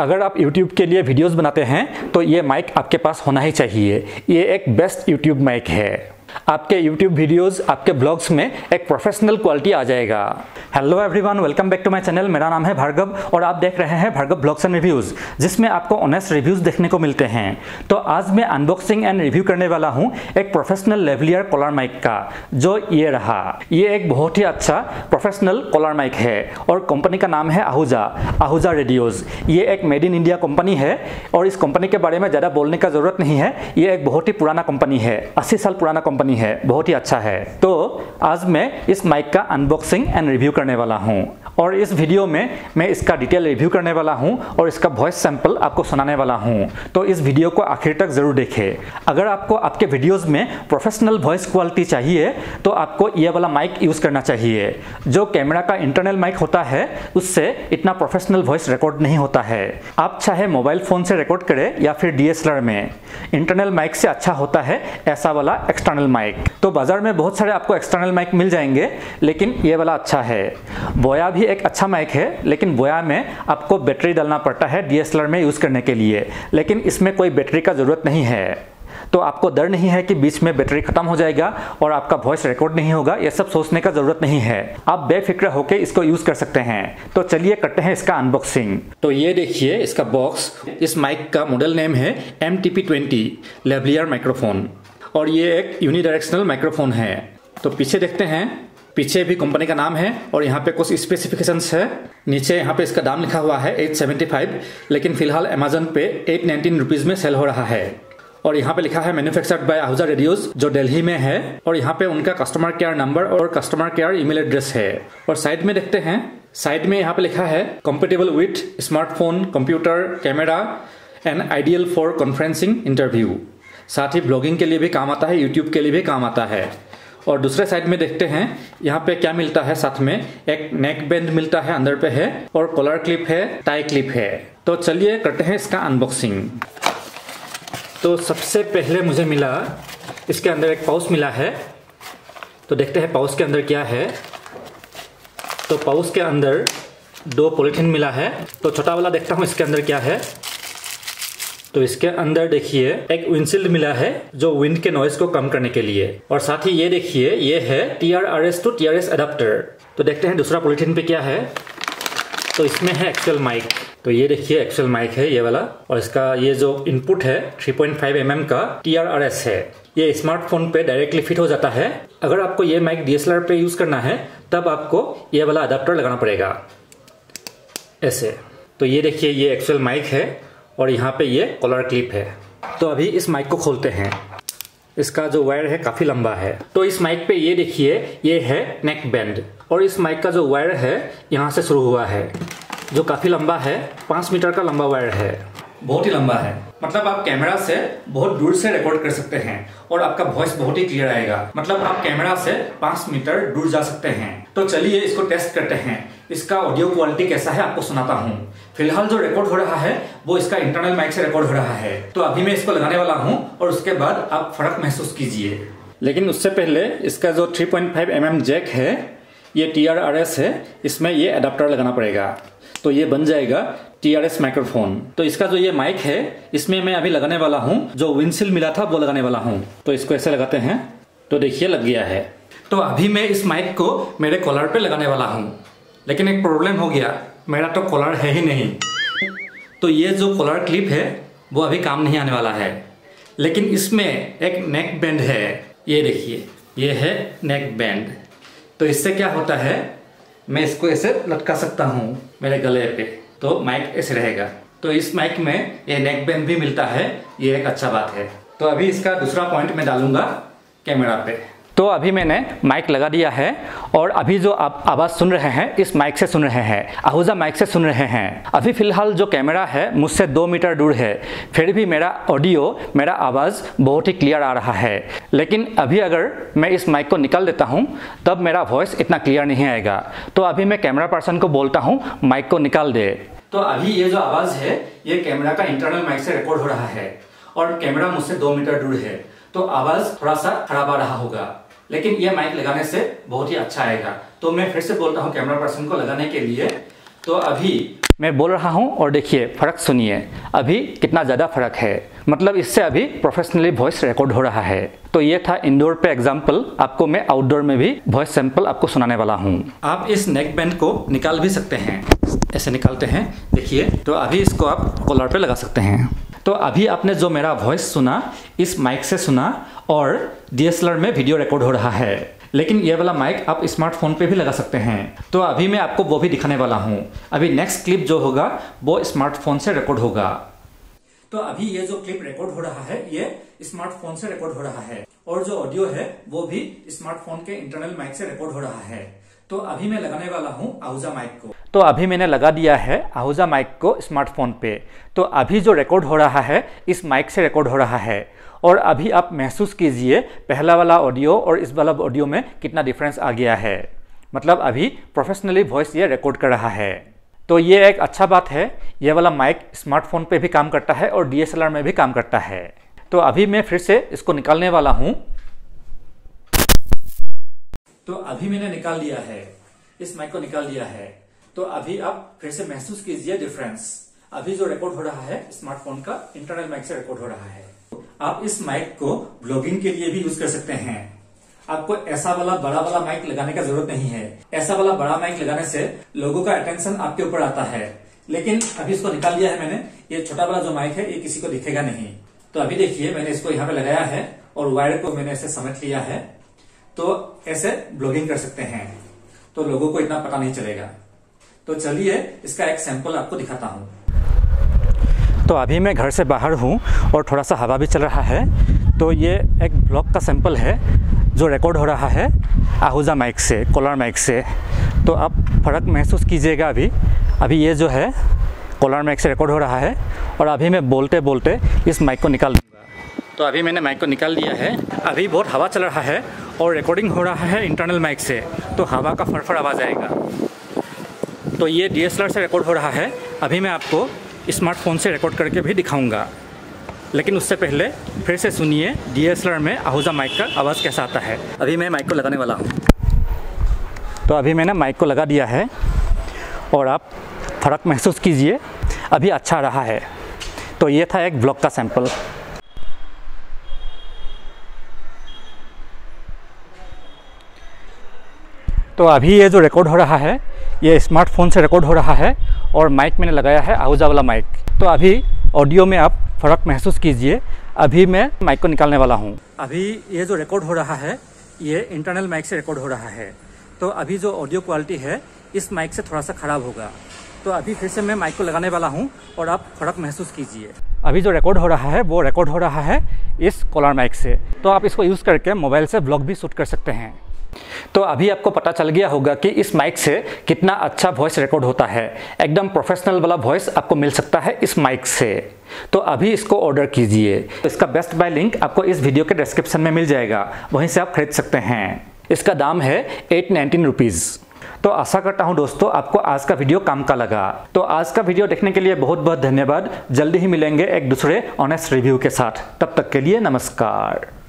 अगर आप YouTube के लिए वीडियोस बनाते हैं तो ये माइक आपके पास होना ही चाहिए। ये एक बेस्ट YouTube माइक है। आपके YouTube वीडियोस, आपके ब्लॉग्स में एक प्रोफेशनल क्वालिटी आ जाएगा। Hello everyone, welcome back to my channel. मेरा नाम है भार्गव और आप देख रहे हैं भार्गव ब्लॉग्स एंड रिव्यूज़, जिसमें आपको ऑनेस्ट रिव्यूज़ देखने को मिलते हैं। तो आज मैं अनबॉक्सिंग एंड रिव्यू करने वाला हूँ एक प्रोफेशनल लेवलियर कॉलर माइक का, जो ये रहा। ये एक बहुत ही अच्छा प्रोफेशनल कॉलर माइक है और कंपनी का नाम है आहूजा, आहूजा रेडियोज़। ये एक मेड इन इंडिया कंपनी है और इस कंपनी के बारे में ज़्यादा बोलने का ज़रूरत नहीं है। ये एक बहुत ही पुराना कंपनी है, 80 साल पुराना कंपनी है, बहुत ही अच्छा है। तो आज मैं इस माइक का अनबॉक्सिंग एंड रिव्यू करने वाला हूँ और इस वीडियो में मैं इसका डिटेल रिव्यू करने वाला हूँ और इसका वॉइस सैंपल आपको सुनाने वाला हूँ। तो इस वीडियो को आखिर तक ज़रूर देखें। अगर आपको आपके वीडियोस में प्रोफेशनल वॉइस क्वालिटी चाहिए तो आपको ये वाला माइक यूज़ करना चाहिए। जो कैमरा का इंटरनल माइक होता है उससे इतना प्रोफेशनल वॉइस रिकॉर्ड नहीं होता है। आप चाहे मोबाइल फ़ोन से रिकॉर्ड करें या फिर DSLR में, इंटरनल माइक से अच्छा होता है ऐसा वाला एक्सटर्नल माइक। तो बाज़ार में बहुत सारे आपको एक्सटर्नल माइक मिल जाएंगे, लेकिन ये वाला अच्छा है। बोया भी एक अच्छा माइक है, लेकिन बोया में आपको बैटरी डालना पड़ता है DSLR में यूज़ करने के लिए, लेकिन इसमें कोई बैटरी का ज़रूरत नहीं है। तो आपको डर नहीं है कि बीच में बैटरी खत्म हो जाएगा और आपका वॉइस रिकॉर्ड नहीं होगा, ये सब सोचने का ज़रूरत नहीं है। आप बेफिक्र होकर इसको यूज़ कर सकते हैं। तो चलिए करते हैं इसका अनबॉक्सिंग। तो ये देखिए इसका बॉक्स। इस माइक का मॉडल नेम है MTP20 लेवलियर माइक्रोफोन और ये एक यूनिडायरेक्शनल माइक्रोफोन है। तो पीछे देखते हैं, पीछे भी कंपनी का नाम है और यहाँ पे कुछ स्पेसिफिकेशंस है। नीचे यहाँ पे इसका दाम लिखा हुआ है 875, लेकिन फिलहाल अमेजन पे 819 रुपीज़ में सेल हो रहा है। और यहाँ पे लिखा है मैन्युफैक्चर्ड बाय आहूजा रेडियोज़, जो दिल्ली में है। और यहाँ पे उनका कस्टमर केयर नंबर और कस्टमर केयर ईमेल एड्रेस है। और साइड में देखते हैं, साइड में यहाँ पे लिखा है compatible with smartphone, computer, camera and ideal for conferencing, interview. साथ ही ब्लॉगिंग के लिए भी काम आता है, यूट्यूब के लिए भी काम आता है। और दूसरे साइड में देखते हैं यहाँ पे क्या मिलता है। साथ में एक नेक बैंड मिलता है, अंदर पे है, और कॉलर क्लिप है, टाई क्लिप है। तो चलिए करते हैं इसका अनबॉक्सिंग। तो सबसे पहले मुझे मिला, इसके अंदर एक पाउच मिला है। तो देखते हैं पाउच के अंदर क्या है। तो पाउच के अंदर 2 पॉलीथिन मिला है। तो छोटा वाला देखता हूँ इसके अंदर क्या है। तो इसके अंदर देखिए एक विंडशील्ड मिला है, जो विंड के नॉइस को कम करने के लिए। और साथ ही ये देखिए, ये है TRRS टू TRS अडाप्टर। तो देखते हैं दूसरा पॉलिथिन पे क्या है। तो इसमें है एक्चुअल माइक। तो ये देखिए एक्चुअल माइक है ये वाला, और इसका ये जो इनपुट है 3.5 mm का TRRS है। ये स्मार्टफोन पे डायरेक्टली फिट हो जाता है। अगर आपको ये माइक DSLR पे यूज करना है तब आपको ये वाला अडाप्टर लगाना पड़ेगा, ऐसे। तो ये देखिए ये एक्चुअल माइक है और यहाँ पे ये कॉलर क्लिप है। तो अभी इस माइक को खोलते हैं। इसका जो वायर है काफी लंबा है। तो इस माइक पे ये देखिए ये है नेक बैंड, और इस माइक का जो वायर है यहाँ से शुरू हुआ है, जो काफी लंबा है। 5 मीटर का लंबा वायर है, बहुत ही लंबा है। मतलब आप कैमरा से बहुत दूर से रिकॉर्ड कर सकते हैं और आपका वॉइस बहुत ही क्लियर आएगा। मतलब आप कैमरा से 5 मीटर दूर जा सकते हैं। तो चलिए इसको टेस्ट करते हैं, इसका ऑडियो क्वालिटी कैसा है आपको सुनाता हूँ। फिलहाल जो रिकॉर्ड हो रहा है वो इसका इंटरनल माइक से रिकॉर्ड हो रहा है। तो अभी मैं इसको लगाने वाला हूँ और उसके बाद आप फर्क महसूस कीजिए। लेकिन उससे पहले इसका जो 3.5 mm जैक है, ये TRRS है, इसमें ये अडाप्टर लगाना पड़ेगा। तो ये बन जाएगा TRS माइक्रोफोन। तो इसका जो ये माइक है इसमें मैं अभी लगाने वाला हूँ, जो विंडशील्ड मिला था वो लगाने वाला हूँ। तो इसको ऐसे लगाते हैं। तो देखिए लग गया है। तो अभी मैं इस माइक को मेरे कॉलर पे लगाने वाला हूँ, लेकिन एक प्रॉब्लम हो गया, मेरा तो कॉलर है ही नहीं। तो ये जो कॉलर क्लिप है वो अभी काम नहीं आने वाला है, लेकिन इसमें एक नेक बैंड है। ये देखिए ये है नेक बैंड। तो इससे क्या होता है, मैं इसको ऐसे लटका सकता हूँ मेरे गले पे, तो माइक ऐसे रहेगा। तो इस माइक में ये नेक बैंड भी मिलता है, ये एक अच्छा बात है। तो अभी इसका दूसरा पॉइंट मैं डालूंगा कैमरा पे। तो अभी मैंने माइक लगा दिया है और अभी जो आप आवाज़ सुन रहे हैं इस माइक से सुन रहे हैं, आहूजा माइक से सुन रहे हैं। अभी फ़िलहाल जो कैमरा है मुझसे 2 मीटर दूर है, फिर भी मेरा ऑडियो, मेरा आवाज़ बहुत ही क्लियर आ रहा है। लेकिन अभी अगर मैं इस माइक को निकाल देता हूँ तब मेरा वॉइस इतना क्लियर नहीं आएगा। तो अभी मैं कैमरा पर्सन को बोलता हूँ माइक को निकाल दे। तो अभी ये जो आवाज़ है ये कैमरा का इंटरनल माइक से रिकॉर्ड हो रहा है और कैमरा मुझसे 2 मीटर दूर है, तो आवाज़ थोड़ा सा खराब आ रहा होगा, लेकिन ये माइक लगाने से बहुत ही अच्छा आएगा। तो मैं फिर से बोलता हूँ कैमरा पर्सन को लगाने के लिए। तो अभी मैं बोल रहा हूँ और देखिए फ़र्क सुनिए, अभी कितना ज़्यादा फ़र्क है। मतलब इससे अभी प्रोफेशनली वॉइस रिकॉर्ड हो रहा है। तो ये था इंडोर पे एग्जाम्पल, आपको मैं आउटडोर में भी वॉइस सैंपल आपको सुनाने वाला हूँ। आप इस नेक बैंड को निकाल भी सकते हैं, ऐसे निकालते हैं देखिए, तो अभी इसको आप कॉलर पे लगा सकते हैं। तो अभी आपने जो मेरा वॉइस सुना इस माइक से सुना और DSLR में वीडियो रिकॉर्ड हो रहा है, लेकिन ये वाला माइक आप स्मार्टफोन पे भी लगा सकते हैं। तो अभी मैं आपको वो भी दिखाने वाला हूँ। अभी नेक्स्ट क्लिप जो होगा वो स्मार्टफोन से रिकॉर्ड होगा। तो अभी ये जो क्लिप रिकॉर्ड हो रहा है ये स्मार्टफोन से रिकॉर्ड हो रहा है और जो ऑडियो है वो भी स्मार्टफोन के इंटरनल माइक से रिकॉर्ड हो रहा है। तो अभी मैं लगाने वाला हूँ आहूजा माइक को। तो अभी मैंने लगा दिया है आहूजा माइक को स्मार्टफोन पे। तो अभी जो रिकॉर्ड हो रहा है इस माइक से रिकॉर्ड हो रहा है। और अभी आप महसूस कीजिए पहला वाला ऑडियो और इस वाला ऑडियो में कितना डिफरेंस आ गया है। मतलब अभी प्रोफेशनली वॉइस ये रिकॉर्ड कर रहा है। तो ये एक अच्छा बात है, ये वाला माइक स्मार्टफोन पर भी काम करता है और DSLR में भी काम करता है। तो अभी मैं फिर से इसको निकालने वाला हूँ। तो अभी मैंने निकाल लिया है, इस माइक को निकाल लिया है। तो अभी आप फिर से महसूस कीजिए डिफरेंस। अभी जो रिकॉर्ड हो रहा है स्मार्टफोन का इंटरनल माइक से रिकॉर्ड हो रहा है। आप इस माइक को ब्लॉगिंग के लिए भी यूज कर सकते हैं। आपको ऐसा वाला बड़ा वाला माइक लगाने का जरूरत नहीं है। ऐसा वाला बड़ा माइक लगाने से लोगों का अटेंशन आपके ऊपर आता है। लेकिन अभी इसको निकाल लिया है मैंने, ये छोटा वाला जो माइक है ये किसी को दिखेगा नहीं। तो अभी देखिए मैंने इसको यहाँ पे लगाया है और वायर को मैंने ऐसे समेट लिया है। तो ऐसे ब्लॉगिंग कर सकते हैं, तो लोगों को इतना पता नहीं चलेगा। तो चलिए इसका एक सैंपल आपको दिखाता हूँ। तो अभी मैं घर से बाहर हूँ और थोड़ा सा हवा भी चल रहा है। तो ये एक ब्लॉग का सैंपल है जो रिकॉर्ड हो रहा है आहूजा माइक से, कॉलर माइक से। तो आप फ़र्क महसूस कीजिएगा। अभी ये जो है कॉलर माइक से रिकॉर्ड हो रहा है और अभी मैं बोलते बोलते इस माइक को निकाल दूँगा। तो अभी मैंने माइक को निकाल दिया है। अभी बहुत हवा चल रहा है और रिकॉर्डिंग हो रहा है इंटरनल माइक से, तो हवा का फड़फड़ आवाज़ आएगा। तो ये DSLR से रिकॉर्ड हो रहा है। अभी मैं आपको स्मार्टफोन से रिकॉर्ड करके भी दिखाऊंगा, लेकिन उससे पहले फिर से सुनिए DSLR में आहूजा माइक का आवाज़ कैसा आता है। अभी मैं माइक को लगाने वाला हूँ। तो अभी मैंने माइक को लगा दिया है और आप फ़र्क महसूस कीजिए, अभी अच्छा रहा है। तो ये था एक ब्लॉग का सैंपल। तो अभी ये जो रिकॉर्ड हो रहा है ये स्मार्टफोन से रिकॉर्ड हो रहा है और माइक मैंने लगाया है आहूजा वाला माइक। तो अभी ऑडियो में आप फ़र्क महसूस कीजिए। अभी मैं माइक को निकालने वाला हूँ। अभी ये जो रिकॉर्ड हो रहा है ये इंटरनल माइक से रिकॉर्ड हो रहा है। तो अभी जो ऑडियो क्वालिटी है इस माइक से थोड़ा सा ख़राब होगा। तो अभी फिर से मैं माइक को लगाने वाला हूँ और आप फ़र्क महसूस कीजिए। अभी जो रिकॉर्ड हो रहा है वो रिकॉर्ड हो रहा है इस कॉलर माइक से। तो आप इसको यूज़ करके मोबाइल से व्लॉग भी शूट कर सकते हैं। तो अभी आपको पता चल गया होगा कि इस माइक से कितना अच्छा वॉइस रिकॉर्ड होता है। एकदम प्रोफेशनल वाला वॉइस आपको मिल सकता है इस माइक से। तो अभी इसको ऑर्डर कीजिए। इसका बेस्ट बाय लिंक आपको इस वीडियो के डिस्क्रिप्शन में मिल जाएगा, वहीं से आप खरीद सकते हैं। इसका दाम है 819 रुपीज़। तो आशा करता हूं दोस्तों आपको आज का वीडियो काम का लगा। तो आज का वीडियो देखने के लिए बहुत बहुत धन्यवाद। जल्दी ही मिलेंगे एक दूसरे ऑनेस्ट रिव्यू के साथ। तब तक के लिए नमस्कार।